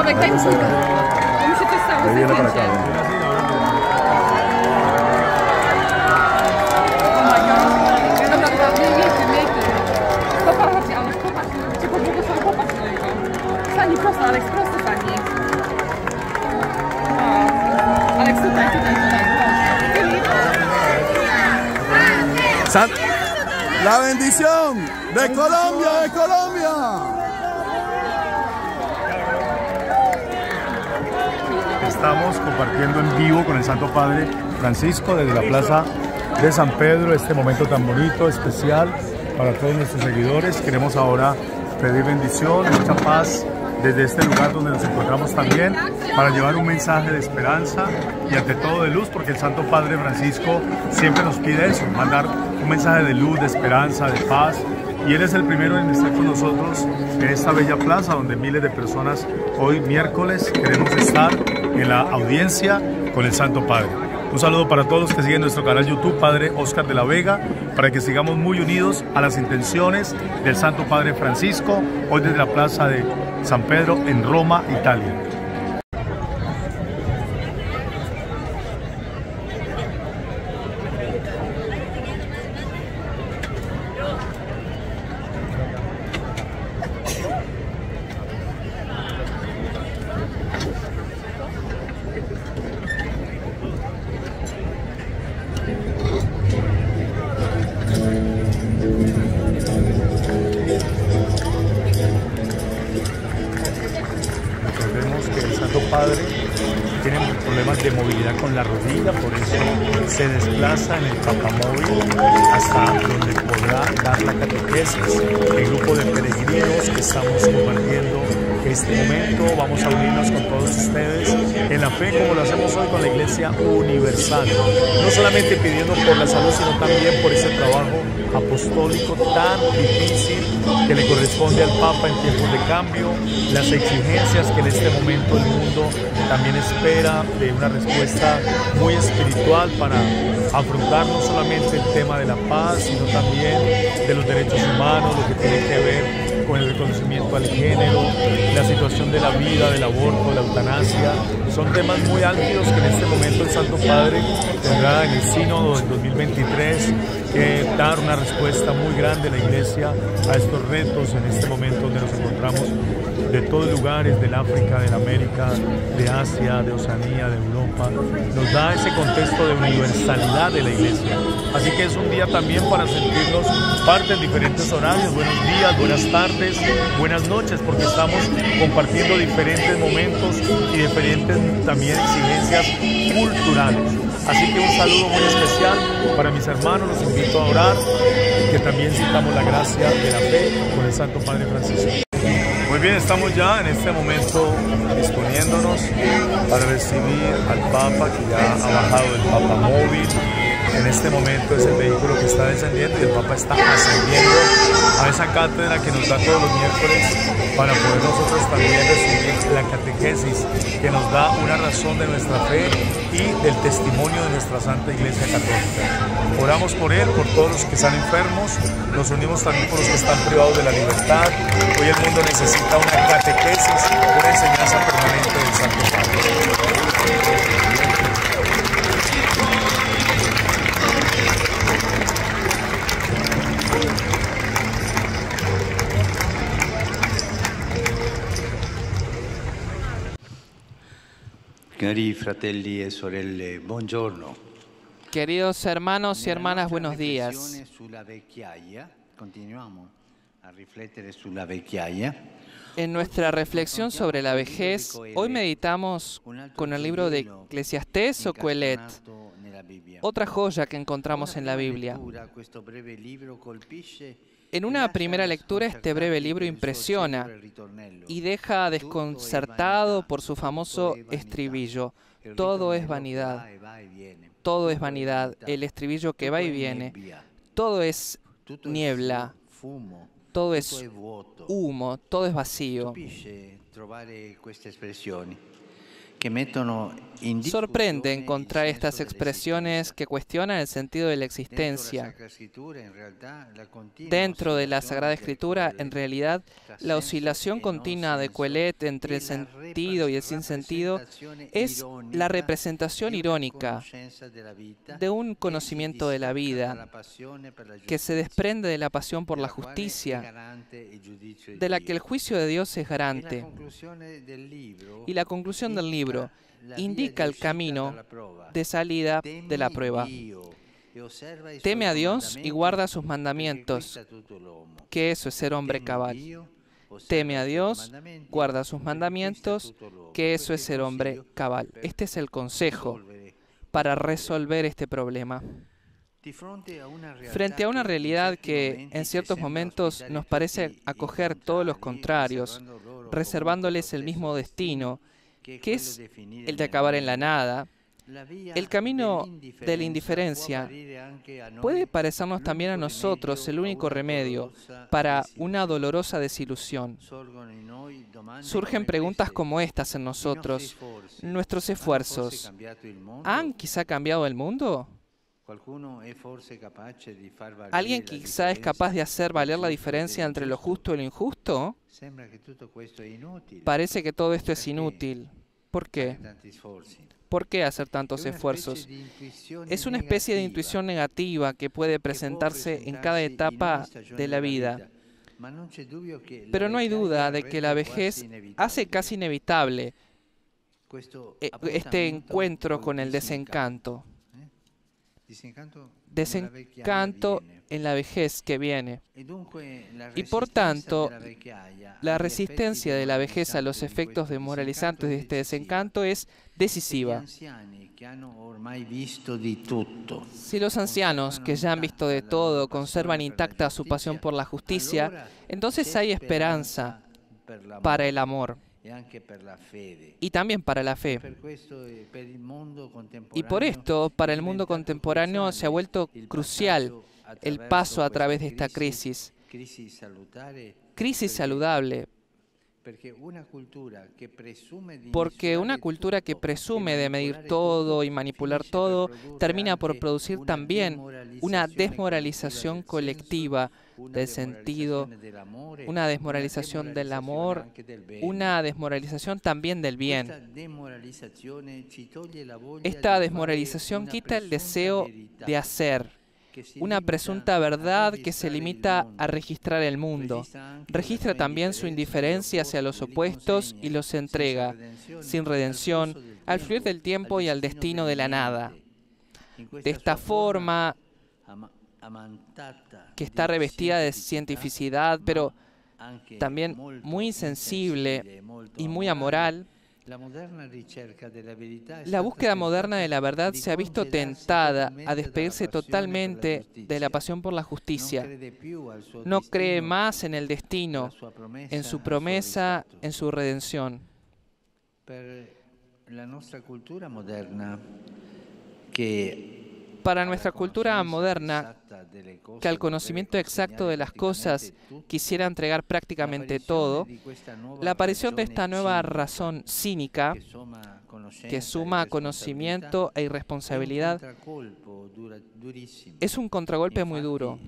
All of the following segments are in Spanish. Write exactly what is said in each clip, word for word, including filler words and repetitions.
No, de Kainzuka. ¿Cómo se te está? De viene para acá. La bendición de Colombia, de Colombia. Estamos compartiendo en vivo con el Santo Padre Francisco desde la Plaza de San Pedro, este momento tan bonito, especial para todos nuestros seguidores. Queremos ahora pedir bendición, mucha paz desde este lugar donde nos encontramos también, para llevar un mensaje de esperanza y ante todo de luz, porque el Santo Padre Francisco siempre nos pide eso, mandar un mensaje de luz, de esperanza, de paz, y él es el primero en estar con nosotros en esta bella plaza donde miles de personas hoy miércoles queremos estar en la audiencia con el Santo Padre. Un saludo para todos los que siguen nuestro canal YouTube, Padre Oscar de la Vega, para que sigamos muy unidos a las intenciones del Santo Padre Francisco, hoy desde la Plaza de San Pedro en Roma, Italia. De movilidad con la rodilla, por eso se desplaza en el papamóvil hasta donde podrá dar la catequesis. El grupo de peregrinos que estamos compartiendo este momento, vamos a unirnos con todos ustedes en la fe, como lo hacemos hoy con la Iglesia Universal, no solamente pidiendo por la salud, sino también por ese trabajo apostólico tan difícil que le corresponde al Papa en tiempos de cambio, las exigencias que en este momento el mundo también espera de una respuesta muy espiritual para afrontar no solamente el tema de la paz, sino también de los derechos humanos, lo que tiene que ver con el reconocimiento al género, la situación de la vida, del aborto, de la eutanasia. Son temas muy álgidos que en este momento el Santo Padre tendrá en el sínodo del dos mil veintitrés que dar una respuesta muy grande a la Iglesia a estos retos en este momento donde nos encontramos de todos lugares, del África, de la América, de Asia, de Oceanía, de Europa. Nos da ese contexto de universalidad de la Iglesia. Así que es un día también para sentirnos parte en diferentes horarios. Buenos días, buenas tardes, buenas noches, porque estamos compartiendo diferentes momentos y diferentes también exigencias culturales. Así que un saludo muy especial para mis hermanos, los invito a orar, que también sintamos la gracia de la fe con el Santo Padre Francisco. Muy bien, estamos ya en este momento disponiéndonos para recibir al Papa, que ya ha bajado el Papa móvil. En este momento es el vehículo que está descendiendo y el Papa está ascendiendo a esa cátedra que nos da todos los miércoles para poder nosotros también recibir la catequesis que nos da una razón de nuestra fe y del testimonio de nuestra Santa Iglesia Católica. Oramos por él, por todos los que están enfermos, nos unimos también por los que están privados de la libertad. Hoy el mundo necesita una catequesis, una enseñanza permanente del Santo Padre. Cari fratelli e sorelle, buongiorno. Queridos hermanos y hermanas, buenos días. En nuestra reflexión sobre la vejez, hoy meditamos con el libro de Eclesiastés o Qohelet, otra joya que encontramos en la Biblia. En una primera lectura, este breve libro impresiona y deja desconcertado por su famoso estribillo. Todo es vanidad. Todo es vanidad. El estribillo que va y viene. Todo es niebla. Todo es humo. Todo es vacío. Sorprende encontrar estas expresiones que cuestionan el sentido de la existencia. Dentro de la Sagrada Escritura, en realidad, la oscilación continua de Qohelet entre el, sentido y el sinsentido es la representación irónica de un conocimiento de la vida que se desprende de la pasión por la justicia, de la que el juicio de Dios es garante. Y la conclusión del libro indica el camino de salida de la prueba. Teme a Dios y guarda sus mandamientos, que eso es ser hombre cabal. Teme a Dios, guarda sus mandamientos, que eso es ser hombre cabal. Este es el consejo para resolver este problema. Frente a una realidad que en ciertos momentos nos parece acoger todos los contrarios, reservándoles el mismo destino, que es el de acabar en la nada, el camino de la indiferencia puede parecernos también a nosotros el único remedio para una dolorosa desilusión. Surgen preguntas como estas en nosotros. Nuestros esfuerzos, ¿han quizá cambiado el mundo? ¿Alguien quizá es capaz de hacer valer la diferencia entre lo justo y lo injusto? Parece que todo esto es inútil. ¿Por qué? ¿Por qué hacer tantos esfuerzos? Es una especie de intuición negativa que puede presentarse en cada etapa de la vida. Pero no hay duda de que la vejez hace casi inevitable este encuentro con el desencanto. Desencanto en la vejez que viene. Y por tanto, la resistencia de la vejez a los efectos demoralizantes de este desencanto es decisiva. Si los ancianos, que ya han visto de todo, conservan intacta su pasión por la justicia, entonces hay esperanza para el amor. Y también para la fe. Y por esto, para el mundo contemporáneo se ha vuelto crucial el paso a través de esta crisis. Crisis saludable. Porque una cultura que presume de medir todo y manipular todo termina por producir también una desmoralización colectiva del sentido, una desmoralización del amor, una desmoralización también del bien. Esta desmoralización quita el deseo de hacer, una presunta verdad que se limita a registrar el mundo. Registra también su indiferencia hacia los opuestos y los entrega, sin redención, al fluir del tiempo y al destino de la nada. De esta forma, que está revestida de cientificidad, pero también muy insensible y muy amoral, la búsqueda moderna de la verdad se ha visto tentada a despedirse totalmente de la pasión por la justicia. No cree más en el destino, en su promesa, en su redención. Para nuestra cultura moderna, que al conocimiento exacto de las cosas quisiera entregar prácticamente todo, la aparición de esta nueva razón cínica, que suma conocimiento e irresponsabilidad, es un contragolpe muy duro.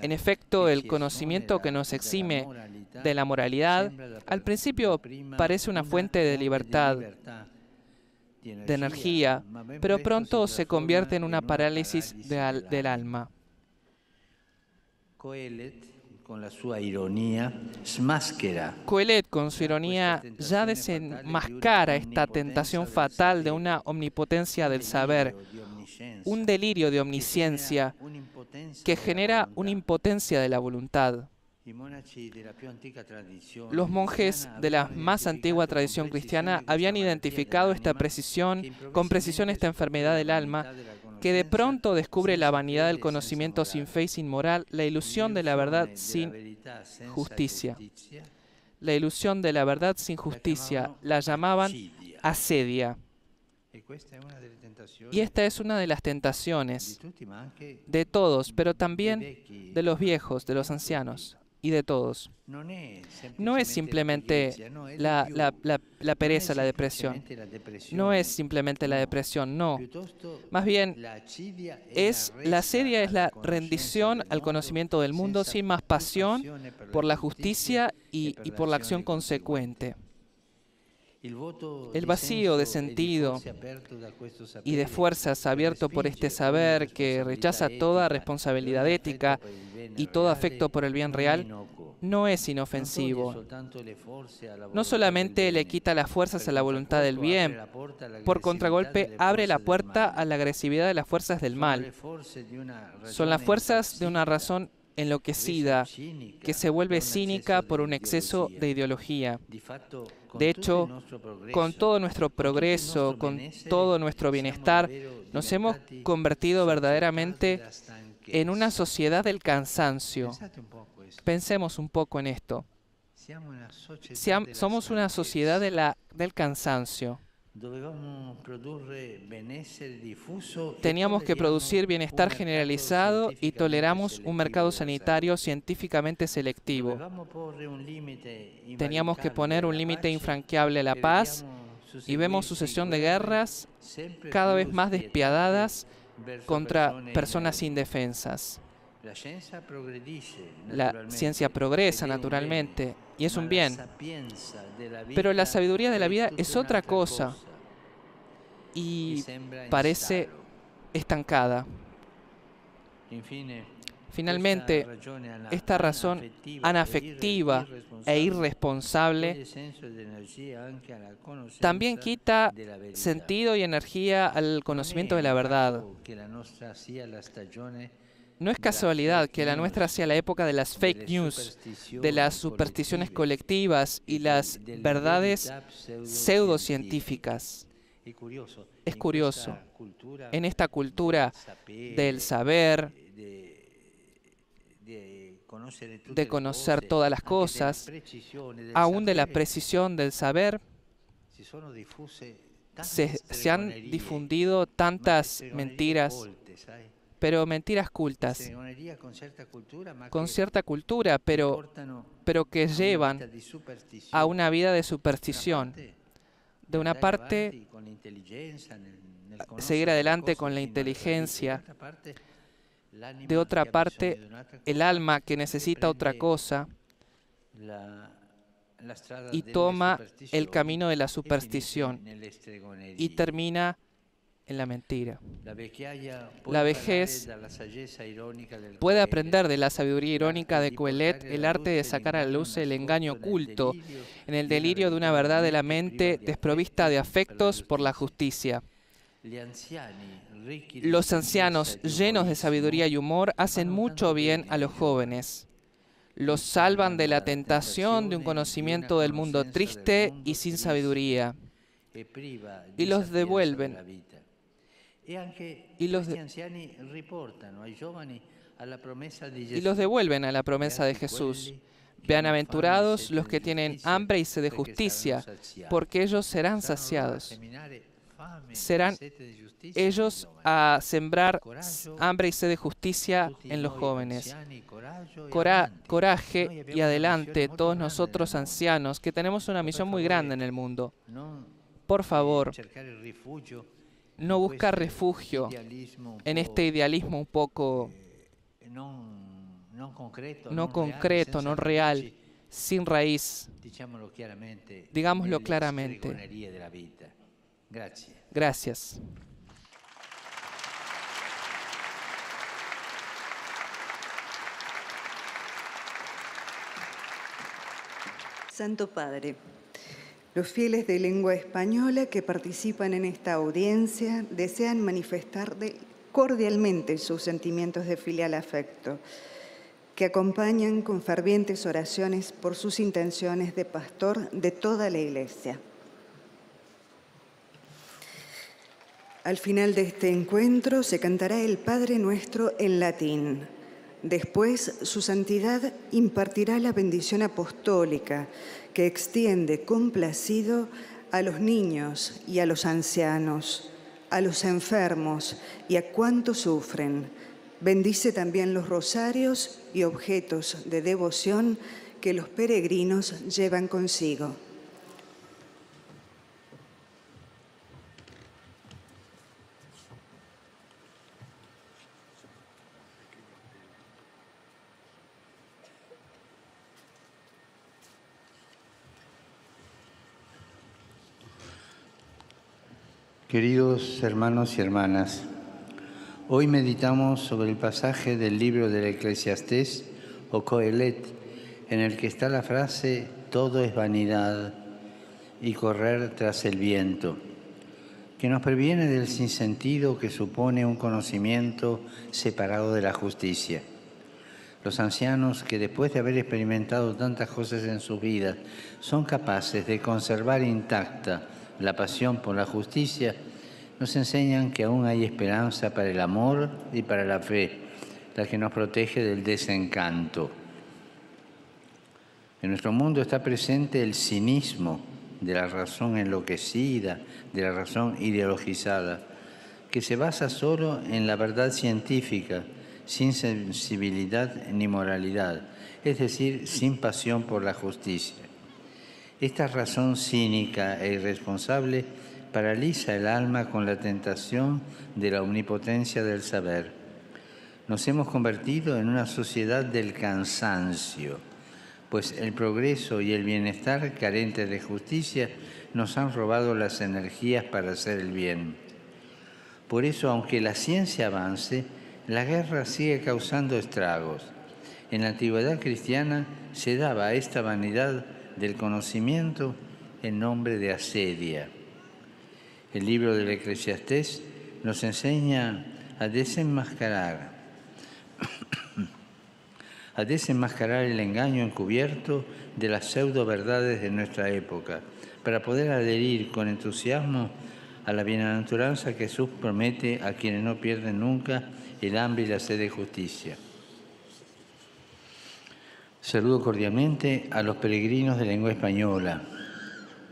En efecto, el conocimiento que nos exime de la moralidad, al principio parece una fuente de libertad, de energía, pero pronto se convierte en una parálisis de al, del alma. Qohelet, con su ironía, ya desenmascara esta tentación fatal de una omnipotencia del saber, un delirio de omnisciencia que genera una impotencia de la voluntad. Los monjes de la más antigua tradición cristiana habían identificado esta precisión, con precisión esta enfermedad del alma, que de pronto descubre la vanidad del conocimiento sin fe y sin moral, la ilusión de la verdad sin justicia. La ilusión de la verdad sin justicia la llamaban acedia. Y esta es una de las tentaciones de todos, pero también de los viejos, de los ancianos. Y de todos. No es simplemente la, la, la, la pereza, la depresión. No es simplemente la depresión, no. Más bien, es, la acedia es la rendición al conocimiento del mundo sin más pasión por la justicia y, y por la acción consecuente. El vacío de sentido y de fuerzas abierto por este saber que rechaza toda responsabilidad ética y todo afecto por el bien real no es inofensivo. No solamente le quita las fuerzas a la voluntad del bien, por contragolpe abre la puerta a la agresividad de las fuerzas del mal. Son las fuerzas de una razón enloquecida, que se vuelve cínica por un exceso de ideología. De hecho, con todo nuestro progreso, con todo nuestro bienestar, nos hemos convertido verdaderamente en una sociedad del cansancio. Pensemos un poco en esto. Somos una sociedad de la, del cansancio. Teníamos que producir bienestar generalizado y toleramos un mercado sanitario científicamente selectivo. Teníamos que poner un límite infranqueable a la paz y vemos sucesión de guerras cada vez más despiadadas contra personas indefensas. La ciencia progresa naturalmente y es un bien, pero la sabiduría de la vida es otra cosa y parece estancada. Finalmente, esta razón anafectiva e irresponsable también quita sentido y energía al conocimiento de la verdad. No es casualidad que la nuestra sea la época de las fake news, de las supersticiones colectivas y las verdades pseudocientíficas. Es curioso, en esta cultura del saber, de conocer todas las cosas, aún de la precisión del saber, se, se han difundido tantas mentiras, pero mentiras cultas, con cierta cultura, pero, pero que llevan a una vida de superstición. De una parte, seguir adelante con la inteligencia. De otra parte, el alma que necesita otra cosa y toma el camino de la superstición y termina en la mentira. La vejez puede aprender de la sabiduría irónica de Qohelet el arte de sacar a la luz el engaño oculto en el delirio de una verdad de la mente desprovista de afectos por la justicia. Los ancianos llenos de sabiduría y humor hacen mucho bien a los jóvenes. Los salvan de la tentación de un conocimiento del mundo triste y sin sabiduría y los devuelven. Y los, y los devuelven a la promesa de Jesús. Bienaventurados los que tienen hambre y sed de justicia, porque ellos serán saciados. Serán ellos a sembrar hambre y sed de justicia en los jóvenes. Cora, coraje y adelante todos nosotros ancianos, que tenemos una misión muy grande en el mundo. Por favor, no busca refugio en este idealismo un poco no concreto, no real, sin raíz. Digámoslo claramente. Gracias. Santo Padre, los fieles de lengua española que participan en esta audiencia desean manifestar cordialmente sus sentimientos de filial afecto, que acompañan con fervientes oraciones por sus intenciones de pastor de toda la Iglesia. Al final de este encuentro se cantará el Padre Nuestro en latín. Después, su santidad impartirá la bendición apostólica que extiende complacido a los niños y a los ancianos, a los enfermos y a cuantos sufren. Bendice también los rosarios y objetos de devoción que los peregrinos llevan consigo. Queridos hermanos y hermanas, hoy meditamos sobre el pasaje del libro del Eclesiastés o Qohelet, en el que está la frase "todo es vanidad" y "correr tras el viento", que nos previene del sinsentido que supone un conocimiento separado de la justicia. Los ancianos que después de haber experimentado tantas cosas en sus vidas son capaces de conservar intacta la pasión por la justicia, nos enseñan que aún hay esperanza para el amor y para la fe, la que nos protege del desencanto. En nuestro mundo está presente el cinismo de la razón enloquecida, de la razón ideologizada, que se basa solo en la verdad científica, sin sensibilidad ni moralidad, es decir, sin pasión por la justicia. Esta razón cínica e irresponsable paraliza el alma con la tentación de la omnipotencia del saber. Nos hemos convertido en una sociedad del cansancio, pues el progreso y el bienestar carentes de justicia nos han robado las energías para hacer el bien. Por eso, aunque la ciencia avance, la guerra sigue causando estragos. En la antigüedad cristiana se daba a esta vanidad del conocimiento en nombre de acedia. El libro del Eclesiastés nos enseña a desenmascarar, a desenmascarar el engaño encubierto de las pseudo verdades de nuestra época, para poder adherir con entusiasmo a la bienaventuranza que Jesús promete a quienes no pierden nunca el hambre y la sed de justicia. Saludo cordialmente a los peregrinos de lengua española.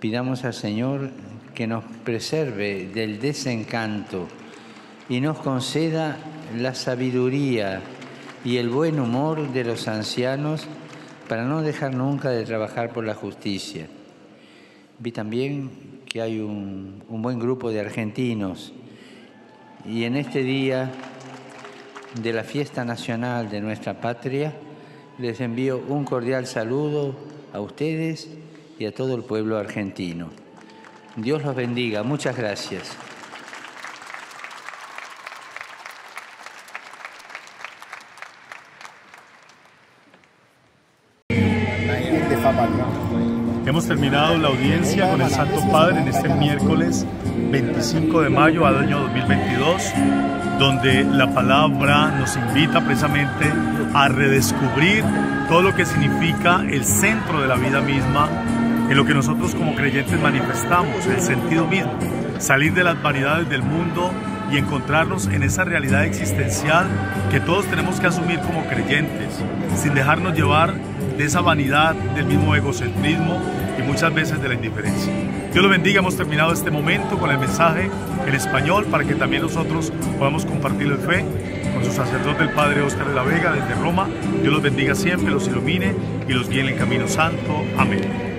Pidamos al Señor que nos preserve del desencanto y nos conceda la sabiduría y el buen humor de los ancianos para no dejar nunca de trabajar por la justicia. Vi también que hay un, un buen grupo de argentinos y en este día de la fiesta nacional de nuestra patria, les envío un cordial saludo a ustedes y a todo el pueblo argentino. Dios los bendiga. Muchas gracias. Hemos terminado la audiencia con el Santo Padre en este miércoles veinticinco de mayo al año dos mil veintidós, donde la palabra nos invita precisamente a redescubrir todo lo que significa el centro de la vida misma, en lo que nosotros como creyentes manifestamos, el sentido mismo, salir de las variedades del mundo y encontrarnos en esa realidad existencial que todos tenemos que asumir como creyentes, sin dejarnos llevar de esa vanidad, del mismo egocentrismo y muchas veces de la indiferencia. Dios los bendiga. Hemos terminado este momento con el mensaje en español para que también nosotros podamos compartirlo en fe con su sacerdote, el Padre Oscar de la Vega, desde Roma. Dios los bendiga siempre, los ilumine y los guíe en el camino santo. Amén.